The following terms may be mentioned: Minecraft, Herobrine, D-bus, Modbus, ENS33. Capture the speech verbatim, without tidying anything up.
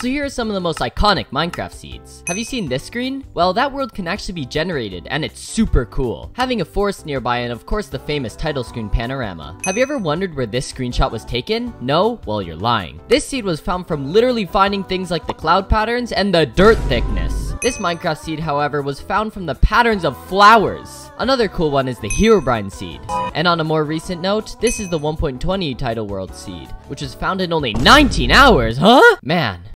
So here are some of the most iconic Minecraft seeds. Have you seen this screen? Well, that world can actually be generated, and it's super cool. Having a forest nearby and of course the famous title screen panorama. Have you ever wondered where this screenshot was taken? No? Well, you're lying. This seed was found from literally finding things like the cloud patterns and the dirt thickness. This Minecraft seed, however, was found from the patterns of flowers. Another cool one is the Herobrine seed. And on a more recent note, this is the one point twenty title world seed, which was found in only nineteen hours, huh? Man,